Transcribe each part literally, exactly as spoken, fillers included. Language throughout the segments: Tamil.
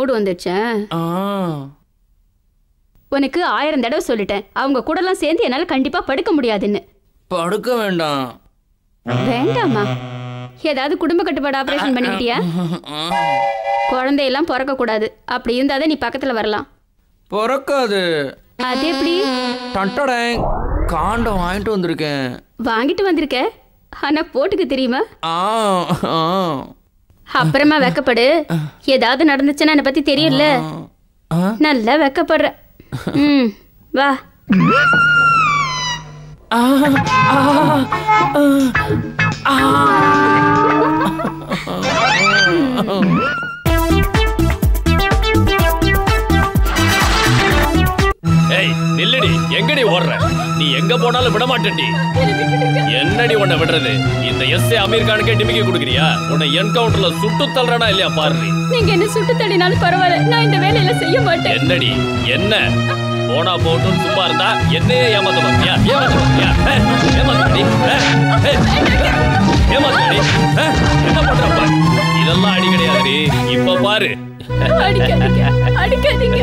மூடு வந்துச்சே. ஆ. உனக்கு ஆயிரம் தடவை சொல்லிட்டேன். அவங்க கூடலாம் சேர்ந்து என்னால கண்டிப்பா படுக்க முடியாதுன்னு. படுக்க வேண்டாம். வேண்டாமா? ஏதாவது குடும்ப கட்டுப்பாடு ஆபரேஷன் பண்ணிட்டியா? குழந்தை எல்லாம் பொறக்க கூடாது. அப்படி இருந்தா நீ பக்கத்துல வரலாம். பொறக்காது. அது எப்படி? டண்டடை காண்டம் வாங்கிட்டு வந்திருக்கேன். வாங்கிட்டு வந்திருக்கே? ஆனா போட்டுக்கு தெரியுமா? ஆ ஆ. அப்புறமா வைக்கப்படு. ஏதாவது நடந்துச்சுன்னா என்ன பத்தி தெரியல. நல்லா வைக்கப்படுற. ம் வா. ஆ ஆ ஆ. ஏய் நில்லடி, எங்கடி ஓடுற? நீ எங்க போனாலும் விட மாட்டேன்டி. என்னடி உன்னை விடுறது? இந்த எஸ்ஏ அமீர் கானுக்கே டிமிக்கி கொடுக்குறியா? உன்னை என்கவுண்டர்ல சுட்டு தள்ளுறானா இல்லையா பாரு. நீங்க என்ன சுட்டு தள்ளினாலும் பரவாயில்ல, நான் இந்த வேலையில செய்ய மாட்டேன். என்னடி என்ன போனா போட்டும் சும்மா இருந்தா என்னையே ஏமாத்த பாத்தியா? ஏமாத்த பாத்தியா? ஏமாத்தி ஏமாத்தி என்ன பண்றப்பா? இதெல்லாம் அடி கிடையாது. இப்ப பாரு. அடிக்காதீங்க, அடிக்காதீங்க.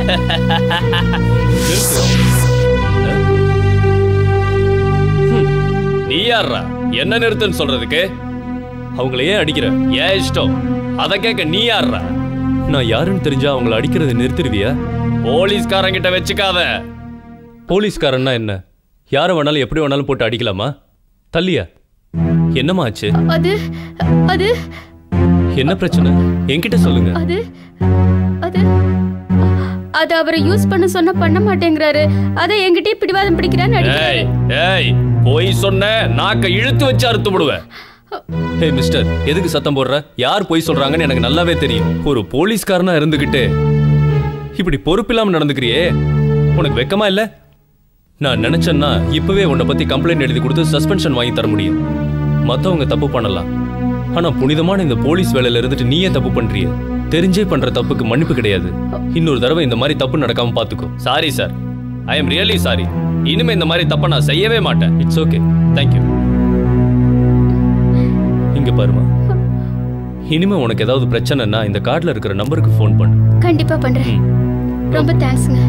நீ யாரா என்ன நிறுத்துன்னு சொல்றதுக்கு? அவங்கள ஏன் அடிக்கிற? ஏன் இஷ்டம்? அத கேட்க நீ யாரா? நான் யாருன்னு தெரிஞ்சா அவங்கள அடிக்கிறத நிறுத்திடுவியா? போலீஸ்காரங்கிட்ட வச்சுக்காத. போலீஸ்காரன்னா என்ன? யார வேணாலும் எப்படி வேணாலும் போட்டு அடிக்கலாமா? தள்ளியா? என்னமா ஆச்சு? அது அது என்ன பிரச்சனை? என்கிட்ட சொல்லுங்க. அது அது அது அவரை யூஸ் பண்ண சொன்னா பண்ண மாட்டேங்கறாரு. அத என்கிட்ட பிடிவாதம் பிடிக்கறானே அடிக்குறாரு. ஏய் போய் சொன்னே நாக்க இழுத்து வச்சு அறுத்து போடுவேன். ஏய் மிஸ்டர், எதுக்கு சத்தம் போடுற? யார் போய் சொல்றாங்கன்னு எனக்கு நல்லாவே தெரியும். ஒரு போலீஸ்காரனா இருந்துகிட்டு இப்படி பொறுப்பில்லாம நடந்துக்கறியே, உனக்கு வெக்கமா இல்ல? நான் நினைச்சேன்னா இப்பவே உன்னை பத்தி கம்ப்ளைண்ட் எழுதி கொடுத்து சஸ்பென்ஷன் வாங்கி தர முடியும். மத்தவங்க தப்பு பண்ணலாம், ஆனா புனிதமான இந்த போலீஸ் வேலையில இருந்துட்டு நீயே தப்பு பண்றியே. தெரிஞ்சே பண்ற தப்புக்கு மன்னிப்பு கிடையாது. இன்னொரு தடவை இந்த மாதிரி தப்பு நடக்காம பாத்துக்கோ. Sorry sir, I am really sorry. இனிமே இந்த மாதிரி தப்ப நான் செய்யவே மாட்டேன். It's okay, thank you. இங்க பாருமா, இனிமே உனக்கு ஏதாவது பிரச்சனைனா இந்த கார்டுல இருக்கிற நம்பருக்கு ஃபோன் பண்ணு. கண்டிப்பா பண்றேன். ரொம்ப தேங்க்ஸ்ங்க.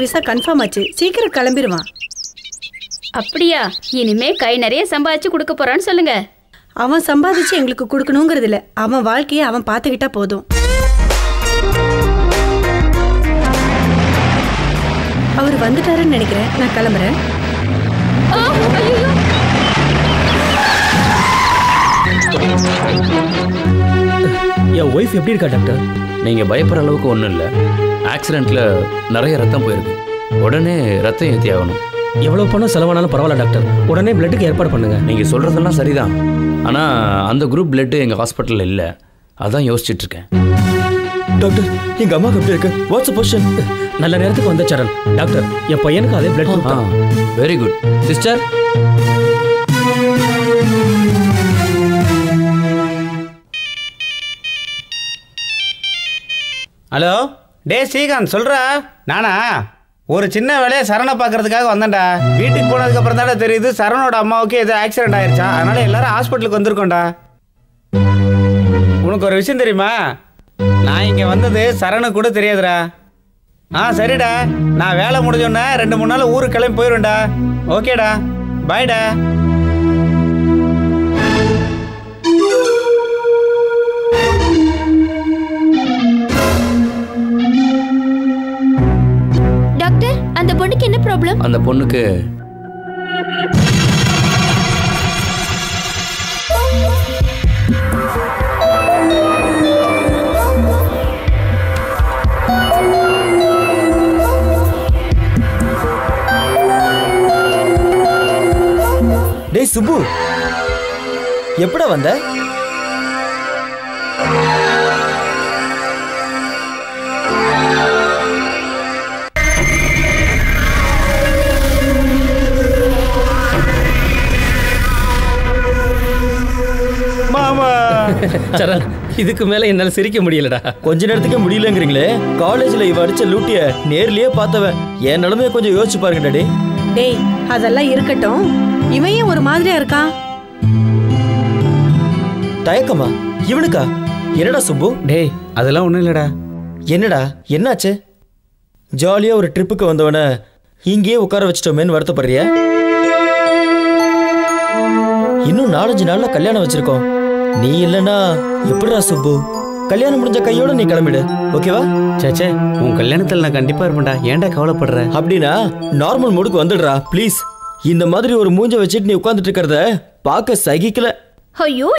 விசா கன்ஃபார்ம் ஆச்சு, சீக்கிரம் கிளம்பிடுவா. அப்படியா? இனிமே கை நிறைய சம்பாதிச்சு கொடுக்க போறான்னு சொல்லுங்க. அவன் சம்பாதிச்சு எங்களுக்கு கொடுக்கணுங்கிறது இல்ல, அவன் வாழ்க்கையை அவன் பார்த்துக்கிட்டா போதும். அவர் வந்துட்டாருன்னு நினைக்கிறேன். நான் கிளம்புறேன். என் ஒய்ஃப் எப்படி இருக்கா டாக்டர்? நீங்க பயப்படுற அளவுக்கு ஒன்றும் இல்லை. ஆக்சிடென்ட்ல நிறைய ரத்தம் போயிருக்கு. உடனே ரத்தம் ஏற்றி ஆகணும். எவ்வளவு பணம் செலவானாலும் பரவாயில்ல டாக்டர், உடனே பிளட்டுக்கு ஏற்பாடு பண்ணுங்க. நீங்க சொல்றதெல்லாம் சரிதான், ஆனா அந்த குரூப் பிளட் எங்க ஹாஸ்பிட்டல்ல இல்லை. அதான் யோசிச்சுட்டு இருக்கேன் டாக்டர். எங்க அம்மா எப்படி இருக்கு? What's position? நல்ல நேரத்துக்கு வந்த சரண் டாக்டர், என் பையனுக்கு அதே பிளட் குரூப் தான். Very good sister. ஹலோ டே ஸ்ரீகாந்த், சொல்கிறா? நானா ஒரு சின்ன வேலையை சரணை பார்க்கறதுக்காக வந்தேன்டா. வீட்டுக்கு போனதுக்கப்புறம் தானே தெரியுது சரணோட அம்மாவுக்கு ஏதோ ஆக்சிடென்ட் ஆயிடுச்சா. அதனால் எல்லாரும் ஹாஸ்பிட்டலுக்கு வந்திருக்கோண்டா. உனக்கு ஒரு விஷயம் தெரியுமா? நான் இங்கே வந்தது சரணுக்கு கூட தெரியாதுடா. ஆ சரிடா, நான் வேலை முடிஞ்சோன்னே ரெண்டு மூணு நாள் ஊருக்கு கிளம்பி போயிடும்டா. ஓகேடா, பாய்டா. என்ன ப்ராப்ளம் அந்த பொண்ணுக்கு? டேய் சுப்பு, எப்பட வந்த? Mama! சரண், இதுக்கு மேல என்னால சிரிக்க முடியலடா. கொஞ்ச நேரத்துக்கே முடியலங்கறீங்களே. காலேஜ்ல இவ அடிச்ச லூட்டிய நேர்லயே பார்த்தவன் ஏன் நிலைமையை கொஞ்சம் யோசிச்சு பாருங்க டேய். டேய், அதெல்லாம் இருக்கட்டும். இவன் ஏன் ஒரு மாதிரியா இருக்கான்? தயக்கமா இவனுக்கா? என்னடா சுப்பு? டேய், அதெல்லாம் ஒண்ணும் இல்லடா. என்னடா என்னாச்சு? ஜாலியா ஒரு ட்ரிப்புக்கு வந்தவன இங்கேயே உட்கார வச்சிட்டோமேன்னு வருத்தப்படுறியா? இன்னும் நாலஞ்சு நாள்ல கல்யாணம் வச்சிருக்கோம். நீ இல்லைன்னா எப்படிடா சுப்பு? கல்யாணம் முடிஞ்ச கையோட நீ கிளம்பிடு, ஓகேவா? சேச்சே, உன் கல்யாணத்துல நான் கண்டிப்பா இருப்பேன்டா. ஏன்டா கவலைப்படுற? அப்படின்னா நார்மல் மூடுக்கு வந்துடுறா ப்ளீஸ். இந்த மாதிரி ஒரு மூஞ்ச வச்சுட்டு நீ உட்காந்துட்டு இருக்கிறத பார்க்க சகிக்கல. ஐயோ,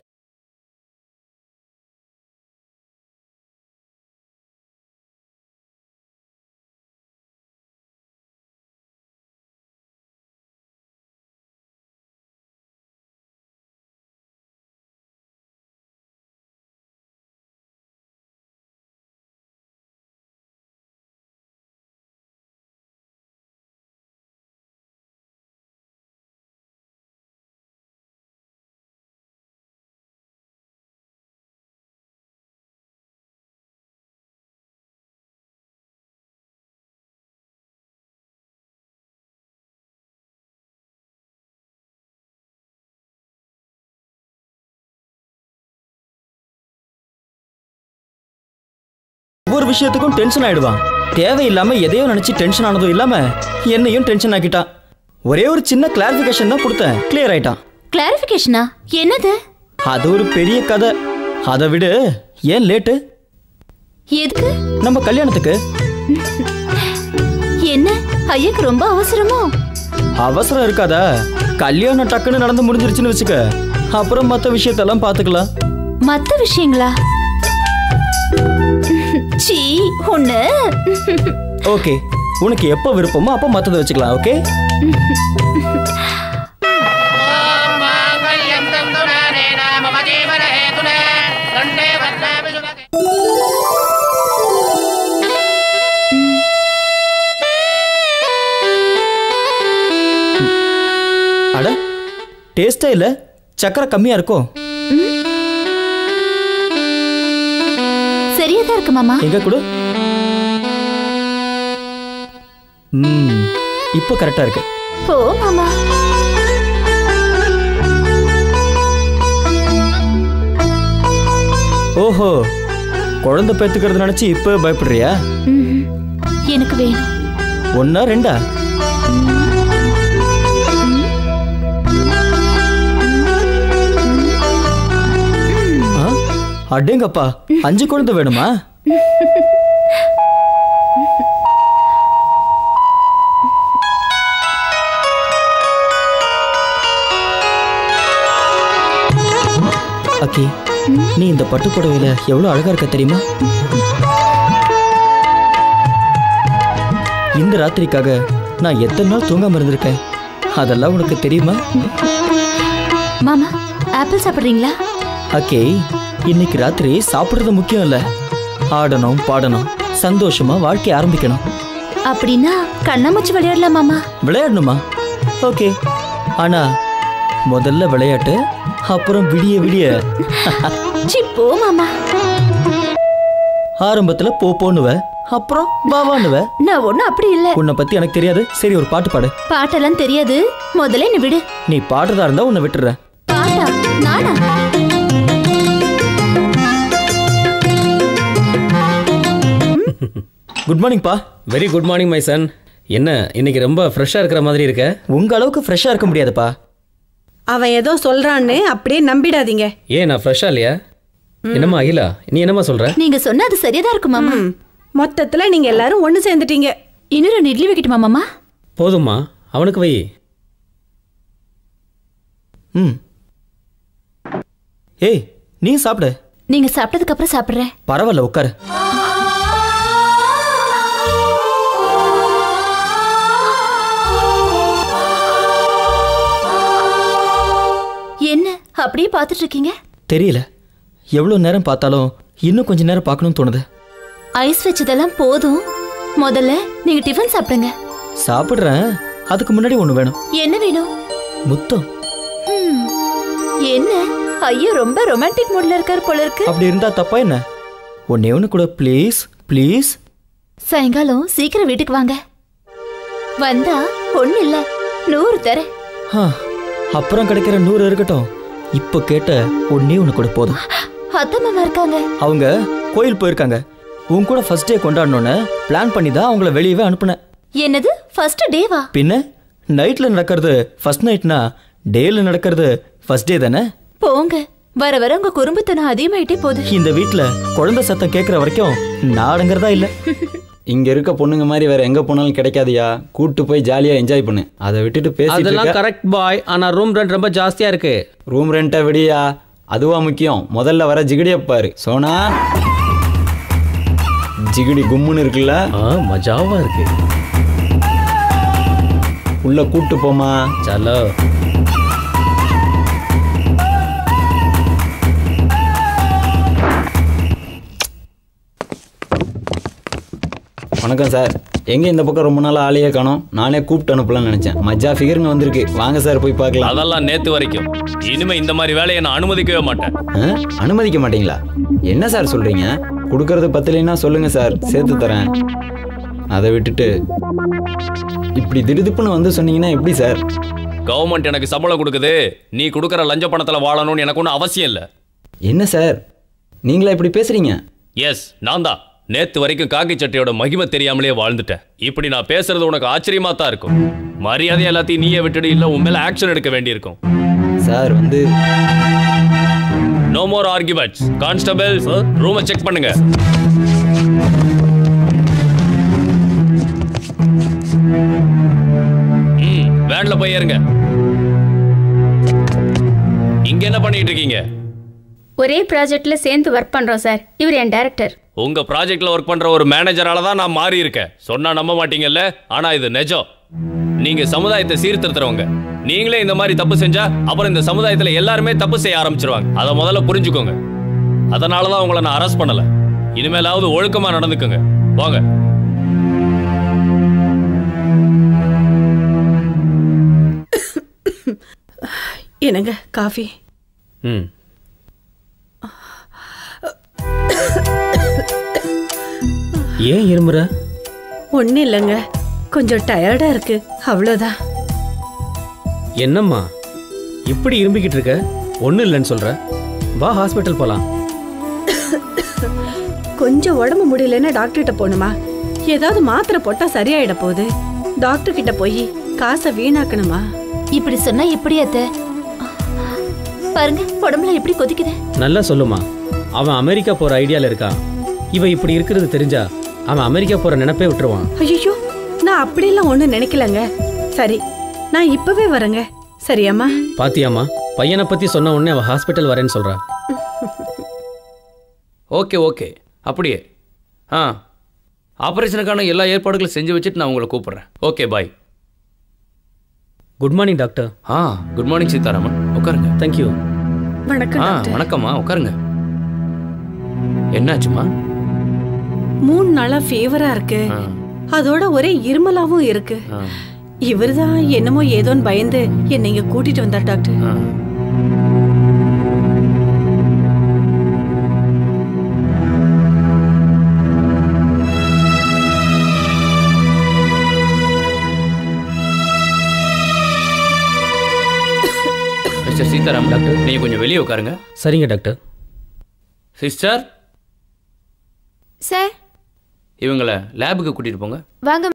ஒரு விஷயத்துக்கும் டென்ஷன் ஆயிடுவான். தேவையில்லாம எதையோ நினைச்சு டென்ஷன் ஆனதும் இல்லாம என்னையும் டென்ஷன் ஆக்கிட்டான். ஒரே ஒரு சின்ன கிளாரிஃபிகேஷன் தான் கொடுத்தேன், கிளியர் ஆயிட்டான். கிளாரிஃபிகேஷனா என்னது? அது ஒரு பெரிய கதை, அதை விடு. ஏன் லேட்டு? எதுக்கு? நம்ம கல்யாணத்துக்கு. என்ன ஐயக்கு ரொம்ப அவசரமா? அவசரம் இருக்காதா? கல்யாணம் டக்குன்னு நடந்து முடிஞ்சிருச்சுன்னு வச்சுக்க, அப்புறம் மற்ற விஷயத்தெல்லாம் பாத்துக்கலாம். மற்ற விஷயங்களா? சீ ஒண்ணு. ஓகே, உனக்கு எப்ப விருப்பமோ அப்ப மத்தத வச்சுக்கலாம். ஓகே, அட டேஸ்டே இல்ல, சக்கரை கம்மியா இருக்கும். சரியா தான் இருக்கு மாமா. எங்க குடு. ம், இப்போ கரெக்ட்டா இருக்கு. போ மாமா. ஓஹோ, குழந்தை பெத்துக்கிறது நினைச்சு இப்போ பயப்படுறியா? எனக்கு வேணும். ஒன்னா ரெண்டா? அடேங்கப்பா, அஞ்சு குழந்தை வேணுமா? அக்கி, நீ இந்த பட்டு புடவையில எவ்வளவு அழகா இருக்க தெரியுமா? இந்த ராத்திரிக்காக நான் எத்தனை நாள் தூங்காம இருந்திருக்கேன், அதெல்லாம் உனக்கு தெரியுமா? மாமா, ஆப்பிள் சாப்பிடுறீங்களா? அக்கி, இன்னைக்கு ராத்திரி சாப்பிடுறது முக்கியம் இல்ல, ஆடணும் பாடணும் சந்தோஷமா வாழ்க்கை ஆரம்பிக்கணும். அப்படின்னா கண்ணாமூச்சி விளையாடலாமா? விளையாடணுமா? ஓகே, ஆனா முதல்ல விளையாட்டு, அப்புறம் விடிய விடிய. போமாமா, ஆரம்பத்துல போ போன்னுவ, அப்புறம் பாவானுவ. நான் ஒன்னும் அப்படி இல்ல. உன்னை பத்தி எனக்கு தெரியாது. சரி, ஒரு பாட்டு பாடு. பாட்டெல்லாம் தெரியாது, முதல்ல என்ன விடு. நீ பாடுறதா இருந்தா உன்னை விட்டுறேன். பாட்டா? நானா? குட் மார்னிங் பா. Very good morning my son. என்ன இன்னைக்கு ரொம்ப ஃப்ரெஷ்ஷாக இருக்கிற மாதிரி இருக்க? உங்க அளவுக்கு ஃப்ரெஷ்ஷாக இருக்க முடியாதுப்பா. அவன் ஏதோ சொல்றான்னு அப்படியே நம்பிடாதீங்க. ஏன் நான் ஃப்ரெஷ்ஷா இல்லையா? என்னம்மா அகிலா, நீ என்னம்மா சொல்ற? நீங்க சொன்ன அது சரியாதான் இருக்குமா? மொத்தத்தில் நீங்க எல்லாரும் ஒன்று சேர்ந்துட்டீங்க. இன்னும் ரெண்டு இட்லி வைக்கட்டுமா மாமா? போதும்மா, அவனுக்கு வை. ம், ஏய் நீ சாப்பிடு. நீங்க சாப்பிட்டதுக்கு அப்புறம் சாப்பிட்றேன். பரவாயில்ல, உட்காரு. என்ன அப்படியே பார்த்துட்டு இருக்கீங்க? தெரியல, எவ்வளவு நேரம் பார்த்தாலும் இன்னும் கொஞ்ச நேரம் பார்க்கணும்னு தோணுது. ஐஸ் வச்சதெல்லாம் போதும், முதல்ல நீங்க டிஃபன் சாப்பிடுங்க. சாப்பிடுறேன், அதுக்கு முன்னாடி ஒண்ணு வேணும். என்ன வேணும்? முத்தம். என்ன? ஐயா ரொம்ப ரொமான்டிக் மூட்ல இருக்கார் போல இருக்கு. அப்படி இருந்தா தப்பா என்ன? உன்னை ஒன்னு கூட ப்ளீஸ் ப்ளீஸ். சாயங்காலம் சீக்கிரம் வீட்டுக்கு வாங்க. வந்தா ஒண்ணு இல்ல நூறு தர. அப்புறம் கிடைக்கிற நூறு இருக்கட்டும். இப்ப கேட்ட ஒன்னே ஒன்னு கூட போதும். அத்தமாமா இருக்காங்க. அவங்க கோயில் போயிருக்காங்க. உன் கூட ஃபர்ஸ்ட் டே கொண்டாடணும்னு பிளான் பண்ணி தான் அவங்கள வெளியவே அனுப்புனேன். என்னது ஃபர்ஸ்ட் டேவா? பின்ன நைட்ல நடக்கிறது ஃபர்ஸ்ட் நைட்னா டேல நடக்கிறது ஃபர்ஸ்ட் டே தானே? போங்க, வர வர உங்க குறும்புத்தனம் அதிகமாயிட்டே போகுது. இந்த வீட்டுல குழந்தை சத்தம் கேட்கற வரைக்கும் நான் அடங்கறதா இல்ல. இங்க இருக்க பொண்ணுங்க மாதிரி வேற எங்க போனாலும் கிடைக்காதியா. கூட்டு போய் ஜாலியா என்ஜாய் பண்ணு. அதை விட்டுட்டு பேசிட்டு அதெல்லாம் கரெக்ட் பாய். ஆனா ரூம் ரெண்ட் ரொம்ப ஜாஸ்தியா இருக்கு. ரூம் ரெண்ட விடியா, அதுவா முக்கியம். முதல்ல வர ஜிகிடிய பாரு. சோனா ஜிகிடி கும்முன்னு இருக்குல்ல, மஜாவா இருக்கு. உள்ள கூட்டு போமா. சலோ வணக்கம் சார். எங்க இந்த பக்கம் ரொம்ப நாள் ஆளையே காணோம். நானே கூப்பிட்டு அனுப்பலாம்னு நினைச்சேன். மஜா ஃபிகருங்க வந்திருக்கு, வாங்க சார் போய் பார்க்கலாம். அதெல்லாம் நேத்து வரைக்கும். இனிமே இந்த மாதிரி வேலையை நான் அனுமதிக்கவே மாட்டேன். அனுமதிக்க மாட்டீங்களா? என்ன சார் சொல்றீங்க? கொடுக்கறது பத்தலைன்னா சொல்லுங்க சார், சேர்த்து தரேன். அதை விட்டுட்டு இப்படி திடுதுப்புன்னு வந்து சொன்னீங்கன்னா எப்படி சார்? கவர்மெண்ட் எனக்கு சம்பளம் கொடுக்குது, நீ கொடுக்குற லஞ்ச பணத்துல வாழணும்னு எனக்கு ஒன்றும் அவசியம் இல்லை. என்ன சார் நீங்களா இப்படி பேசுறீங்க? எஸ், நான் தான் நேத்து வரைக்கும் காக்கி சட்டையோட மகிமை தெரியாமலே வாழ்ந்துட்டேன். இப்படி நான் பேசுறது உனக்கு ஆச்சரியமா தான் இருக்கும். மரியாதை எல்லாத்தையும் நீயே விட்டுடு, இல்ல உன் மேல ஆக்ஷன் எடுக்க வேண்டியிருக்கும். சார் வந்து நோ மோர் ஆர்கியூமெண்ட்ஸ். கான்ஸ்டபிள் ரூமை செக் பண்ணுங்க. ம் வேன்ல போய் ஏறுங்க. இங்க என்ன பண்ணிட்டு இருக்கீங்க? ஒரே ப்ராஜெக்ட்ல சேர்ந்து வர்க் பண்றோம் சார். இவர் என் டைரக்டர். உங்க ப்ராஜெக்ட்ல வர்க் பண்ற ஒரு மேனேஜரால தான் நான் மாறி இருக்கேன். சொன்னா நம்ப மாட்டீங்கல்ல, ஆனா இது நிஜம். நீங்க சமுதாயத்தை சீர்திருத்துறவங்க. நீங்களே இந்த மாதிரி தப்பு செஞ்சா அப்புறம் இந்த சமுதாயத்துல எல்லாருமே தப்பு செய்ய ஆரம்பிச்சிருவாங்க. அதை முதல்ல புரிஞ்சுக்கோங்க. அதனாலதான் உங்களை நான் அரெஸ்ட் பண்ணல. இனிமேலாவது ஒழுக்கமா நடந்துக்குங்க. போங்க. என்னங்க காஃபி? ம் ஏன் இருமுற? ஒண்ணு இல்லைங்க, கொஞ்சம் டயர்டா இருக்கு, அவ்வளவுதான். என்னம்மா இப்படி இரும்பிக்கிட்டு இருக்க? ஒண்ணு இல்லைன்னு சொல்ற. வா ஹாஸ்பிட்டல் போலாம். கொஞ்சம் உடம்பு முடியலன்னா டாக்டர்கிட்ட போகணுமா? ஏதாவது மாத்திரை போட்டா சரியாயிட போகுது. டாக்டர் கிட்ட போய் காசை வீணாக்கணுமா? இப்படி சொன்னா எப்படி அத்தை? பாருங்க உடம்புல எப்படி கொதிக்குது. நல்லா சொல்லுமா. அவன் அமெரிக்கா போற ஐடியால இருக்கான். இவன் இப்படி இருக்கிறது தெரிஞ்சா அவன் அமெரிக்கா போற நினைப்பே விட்டுருவான். ஐயோ நான் அப்படியெல்லாம் ஒன்றும் நினைக்கலங்க. சரி நான் இப்பவே வரேங்க. சரியாம்மா? பாத்தியாம்மா பையனை பத்தி சொன்ன உடனே அவன் ஹாஸ்பிட்டல் வரேன்னு சொல்றா. ஓகே ஓகே அப்படியே. ஆ ஆப்ரேஷனுக்கான எல்லா ஏற்பாடுகளும் செஞ்சு வச்சுட்டு நான் உங்களை கூப்பிடுறேன். Okay bye. Good morning doctor. ஆ குட் மார்னிங் சீதாராமன். உட்காருங்க. தேங்க்யூ. வணக்கம். ஆ வணக்கம்மா, உட்காருங்க. என்னாச்சுமா? மூணு நாளா ஃபீவரா இருக்கு, அதோட ஒரே இருமலாவும் இருக்கு. இவர்தான் என்னமோ ஏதோன்னு பயந்து என்னை இங்க கூட்டிட்டு வந்தார் டாக்டர். மிஸ்டர் சீதாராம் டாக்டர், நீங்க கொஞ்சம் வெளியே உட்காருங்க. சரிங்க டாக்டர். சிஸ்டர் சார் இவங்களை லேபுக்கு கூட்டிட்டு போங்க. வாங்க.